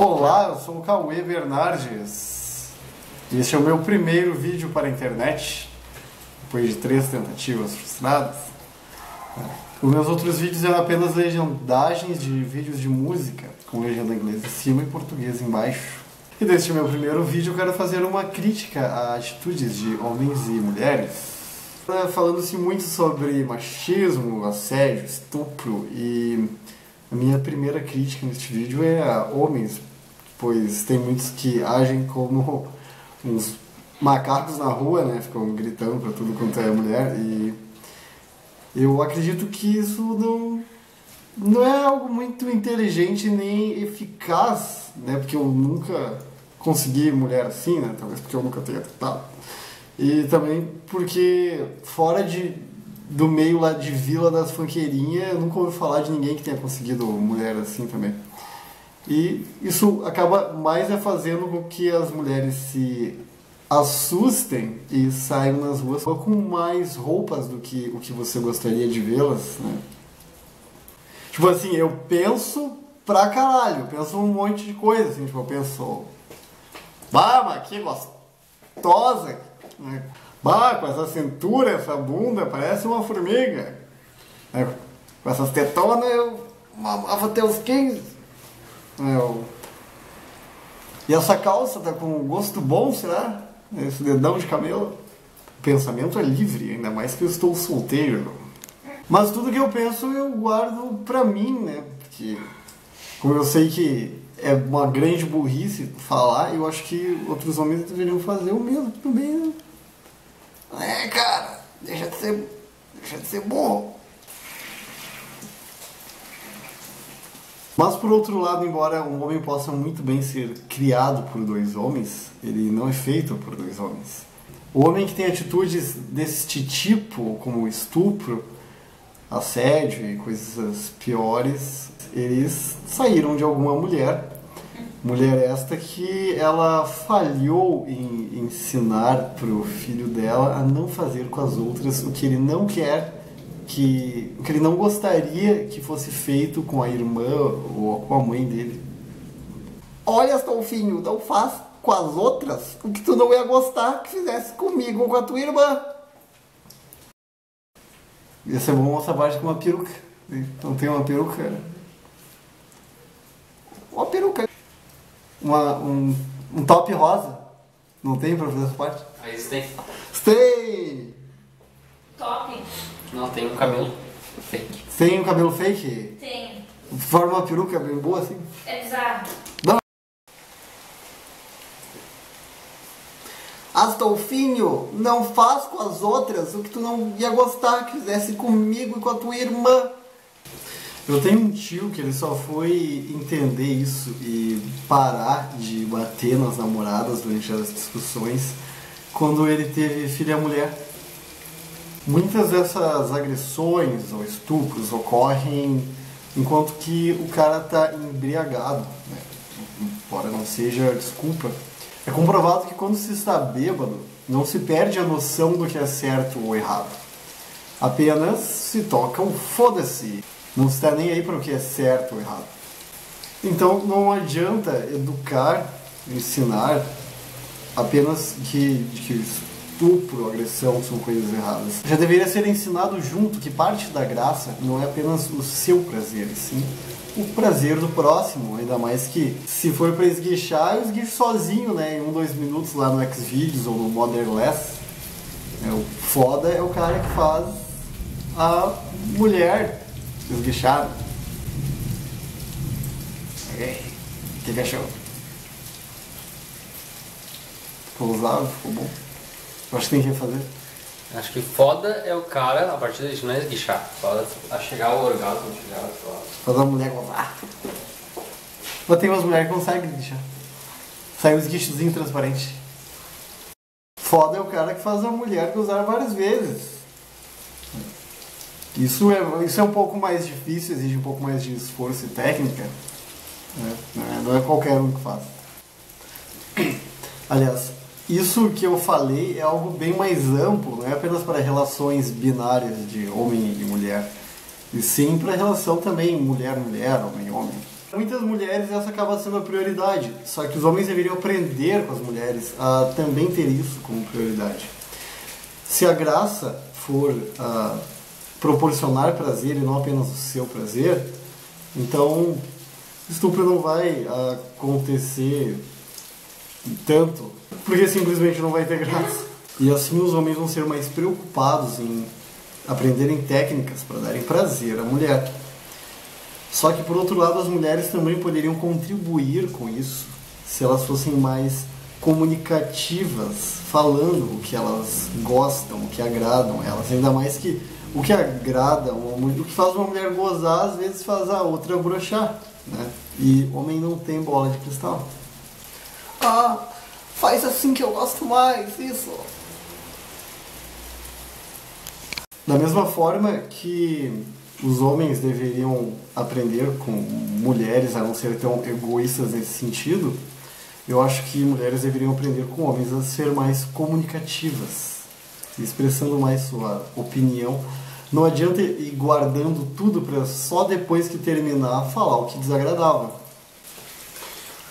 Olá, eu sou o Cauê Bernardes. Este é o meu primeiro vídeo para a internet, depois de 3 tentativas frustradas. Os meus outros vídeos eram apenas legendagens de vídeos de música, com legenda inglesa em cima e português embaixo. E deste meu primeiro vídeo eu quero fazer uma crítica a atitudes de homens e mulheres. Falando-se muito sobre machismo, assédio, estupro, e a minha primeira crítica neste vídeo é a homens, pois tem muitos que agem como uns macacos na rua, né? Ficam gritando pra tudo quanto é mulher, e eu acredito que isso não é algo muito inteligente nem eficaz, né? Porque eu nunca consegui mulher assim, né? Talvez porque eu nunca tenha tentado. E também porque fora do meio lá de Vila das Fanqueirinhas, eu nunca ouvi falar de ninguém que tenha conseguido mulher assim também. E isso acaba mais fazendo com que as mulheres se assustem e saiam nas ruas só com mais roupas do que o que você gostaria de vê-las, né? Tipo assim, eu penso pra caralho, penso um monte de coisa, assim, tipo, eu penso... Bah, mas que gostosa! Bah, com essa cintura, essa bunda, parece uma formiga. Com essas tetonas eu mamava até os 15. E essa calça tá com gosto bom, será? Esse dedão de camelo. O pensamento é livre, ainda mais que eu estou solteiro. Mas tudo que eu penso eu guardo pra mim, né? Porque como eu sei que é uma grande burrice falar, eu acho que outros homens deveriam fazer o mesmo também, né? É, cara, deixa de ser burro. Mas por outro lado, embora um homem possa muito bem ser criado por 2 homens, ele não é feito por 2 homens. O homem que tem atitudes deste tipo, como estupro, assédio e coisas piores, eles saíram de alguma mulher. Mulher esta que ela falhou em ensinar pro filho dela a não fazer com as outras o que ele não quer, o que ele não gostaria que fosse feito com a irmã ou com a mãe dele. Olha, Astolfinho, não faz com as outras o que tu não ia gostar que fizesse comigo ou com a tua irmã. Ia ser bom essa parte com uma peruca. Então tem uma peruca, né? Uma peruca. Um top rosa. Não tem pra fazer essa parte? Aí isso tem. Tem! Top! Não, tem um cabelo fake. Tem um cabelo fake? Tem. Forma uma peruca bem boa assim? É bizarro. Não. Astolfinho, não faz com as outras o que tu não ia gostar que fizesse comigo e com a tua irmã. Eu tenho um tio que ele só foi entender isso e parar de bater nas namoradas durante as discussões quando ele teve filha mulher. Muitas dessas agressões ou estupros ocorrem enquanto que o cara tá embriagado, né? Embora não seja desculpa. É comprovado que quando se está bêbado, não se perde a noção do que é certo ou errado. Apenas se toca o foda-se. Não está nem aí para o que é certo ou errado. Então não adianta educar, ensinar, apenas que estupro, agressão são coisas erradas. Já deveria ser ensinado junto que parte da graça não é apenas o seu prazer, sim o prazer do próximo. Ainda mais que se for para esguichar, eu esguicho sozinho, né? Em 1 ou 2 minutos lá no Xvideos ou no Motherless. O foda é o cara que faz a mulher esguichado. O que achou? Ficou usado? Ficou bom? Eu acho que tem que fazer. Acho que foda é o cara, a partir disso não é esguichar. Foda a chegar ao orgasmo, chegar ao foda. Foda a mulher gozar. Mas tem umas mulheres que conseguem esguichar. Sai um esguichozinho transparente. Foda é o cara que faz a mulher gozar várias vezes. Isso é um pouco mais difícil, exige um pouco mais de esforço e técnica, né? Não é qualquer um que faz. Aliás, isso que eu falei é algo bem mais amplo, não é apenas para relações binárias de homem e mulher, e sim para a relação também mulher-mulher, homem-homem. Muitas mulheres essa acaba sendo a prioridade, só que os homens deveriam aprender com as mulheres a também ter isso como prioridade. Se a graça for proporcionar prazer e não apenas o seu prazer, então estupro não vai acontecer tanto, porque simplesmente não vai ter graça. E assim os homens vão ser mais preocupados em aprenderem técnicas para darem prazer à mulher. Só que, por outro lado, as mulheres também poderiam contribuir com isso se elas fossem mais comunicativas, falando o que elas gostam, o que agradam elas. Ainda mais que o que agrada, o que faz uma mulher gozar, às vezes faz a outra brochar, né? E homem não tem bola de cristal. Ah, faz assim que eu gosto mais, isso. Da mesma forma que os homens deveriam aprender com mulheres a não ser tão egoístas nesse sentido, eu acho que mulheres deveriam aprender com homens a ser mais comunicativas, expressando mais sua opinião. Não adianta ir guardando tudo para só depois que terminar falar o que desagradava.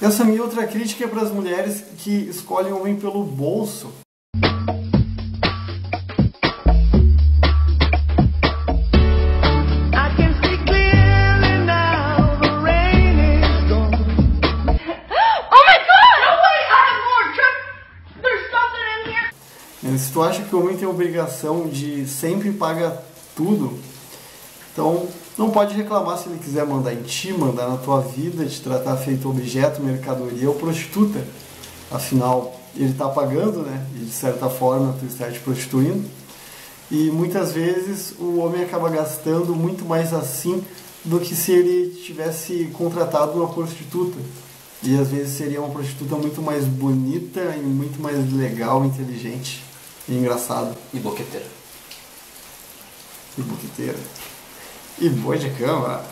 Essa minha outra crítica é para as mulheres que escolhem o homem pelo bolso. Se tu acha que o homem tem a obrigação de sempre pagar tudo, então não pode reclamar se ele quiser mandar em ti, mandar na tua vida, te tratar feito objeto, mercadoria ou prostituta. Afinal, ele está pagando, né? E de certa forma tu está te prostituindo. E muitas vezes o homem acaba gastando muito mais assim do que se ele tivesse contratado uma prostituta. E às vezes seria uma prostituta muito mais bonita e muito mais legal, inteligente. E engraçado. E boqueteira. E boqueteira. E boi de cama.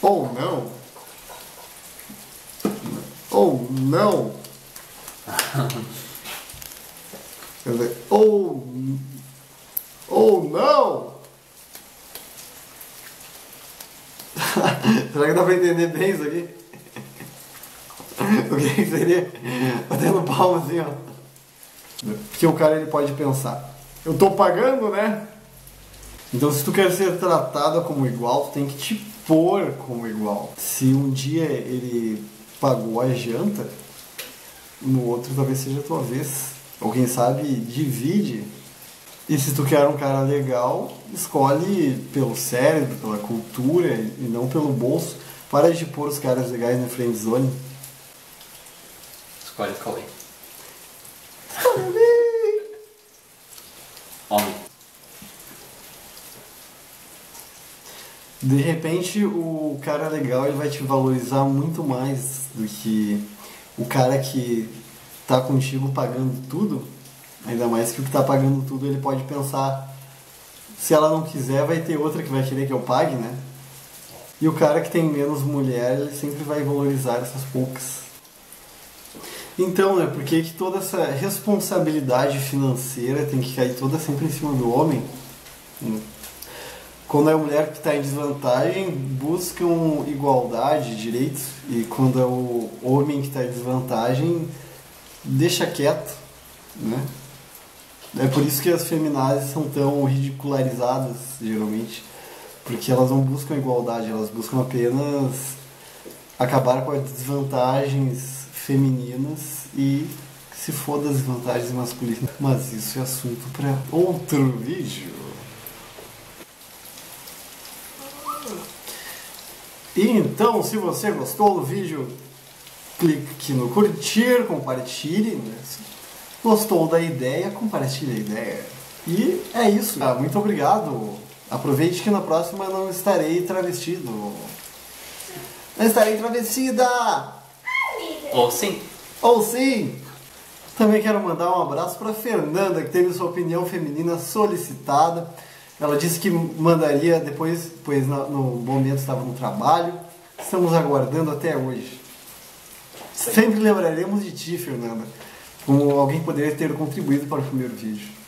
Ou não. Ou não. Quer dizer, ou não. Será que dá pra entender bem isso aqui? O que seria? Batendo palma assim, ó. Porque o cara ele pode pensar, eu tô pagando, né? Então se tu quer ser tratada como igual, tu tem que te pôr como igual. Se um dia ele pagou a janta, no outro talvez seja a tua vez. Ou quem sabe divide. E se tu quer um cara legal, escolhe pelo cérebro, pela cultura e não pelo bolso. Para de pôr os caras legais na friendzone. Escolhe o Cauê. Homem. De repente o cara legal ele vai te valorizar muito mais do que o cara que tá contigo pagando tudo. Ainda mais que o que tá pagando tudo ele pode pensar, se ela não quiser vai ter outra que vai querer que eu pague, né? E o cara que tem menos mulher ele sempre vai valorizar essas poucas. Então, né, por que que toda essa responsabilidade financeira tem que cair toda sempre em cima do homem? Quando é a mulher que está em desvantagem, buscam igualdade, direitos, e quando é o homem que está em desvantagem, deixa quieto, né? É por isso que as feminazes são tão ridicularizadas, geralmente, porque elas não buscam igualdade, elas buscam apenas acabar com as desvantagens femininas e se for das vantagens masculinas. Mas isso é assunto para outro vídeo. E então, se você gostou do vídeo, clique aqui no curtir, compartilhe. Gostou da ideia, compartilhe a ideia. E é isso. Muito obrigado. Aproveite que na próxima não estarei travestido. Não estarei travestida! Ou sim. Ou sim! Também quero mandar um abraço para Fernanda, que teve sua opinião feminina solicitada. Ela disse que mandaria depois, pois no momento estava no trabalho. Estamos aguardando até hoje. Sim. Sempre lembraremos de ti, Fernanda, como alguém poderia ter contribuído para o primeiro vídeo.